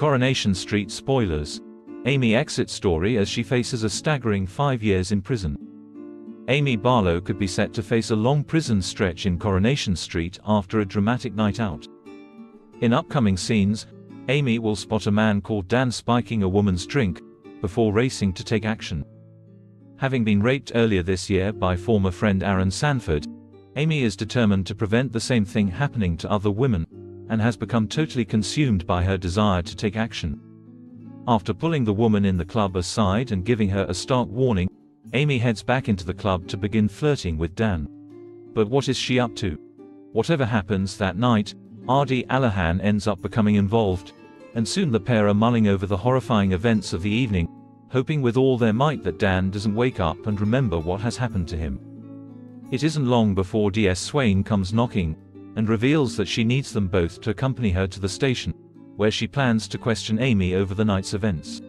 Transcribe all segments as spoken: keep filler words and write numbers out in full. Coronation Street spoilers. Amy exits story as she faces a staggering five years in prison. Amy Barlow could be set to face a long prison stretch in Coronation Street after a dramatic night out. In upcoming scenes, Amy will spot a man called Dan spiking a woman's drink, before racing to take action. Having been raped earlier this year by former friend Aaron Sanford, Amy is determined to prevent the same thing happening to other women, and has become totally consumed by her desire to take action. After pulling the woman in the club aside and giving her a stark warning, Amy heads back into the club to begin flirting with Dan. But what is she up to? Whatever happens that night, Aadi Alahan ends up becoming involved, and soon the pair are mulling over the horrifying events of the evening, hoping with all their might that Dan doesn't wake up and remember what has happened to him. It isn't long before D S Swain comes knocking, and reveals that she needs them both to accompany her to the station, where she plans to question Amy over the night's events.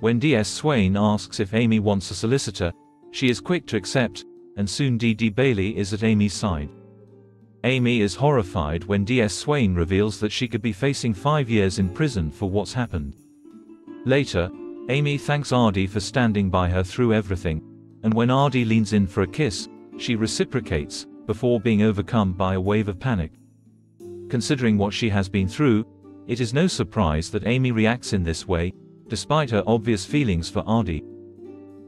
When D S Swain asks if Amy wants a solicitor, she is quick to accept, and soon D D Bailey is at Amy's side. Amy is horrified when D S Swain reveals that she could be facing five years in prison for what's happened. Later, Amy thanks Aadi for standing by her through everything, and when Aadi leans in for a kiss, she reciprocates, before being overcome by a wave of panic. Considering what she has been through, it is no surprise that Amy reacts in this way, despite her obvious feelings for Aadi.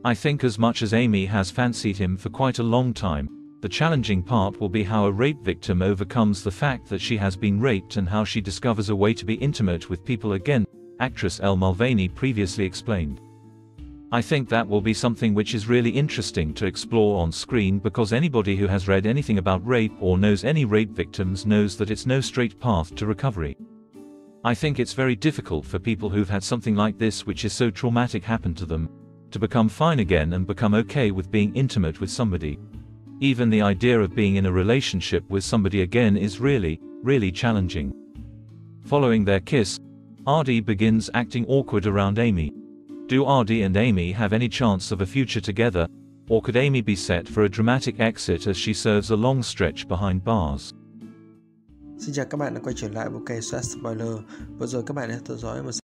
I think as much as Amy has fancied him for quite a long time, the challenging part will be how a rape victim overcomes the fact that she has been raped and how she discovers a way to be intimate with people again, actress Elle Mulvaney previously explained. I think that will be something which is really interesting to explore on screen, because anybody who has read anything about rape or knows any rape victims knows that it's no straight path to recovery. I think it's very difficult for people who've had something like this, which is so traumatic, happen to them, to become fine again and become okay with being intimate with somebody. Even the idea of being in a relationship with somebody again is really, really challenging. Following their kiss, Aadi begins acting awkward around Amy. Do Aadi and Amy have any chance of a future together, or could Amy be set for a dramatic exit as she serves a long stretch behind bars? Xin chào các bạn đã quay trở lại với kênh Spoiler. Vừa rồi các bạn đã theo dõi một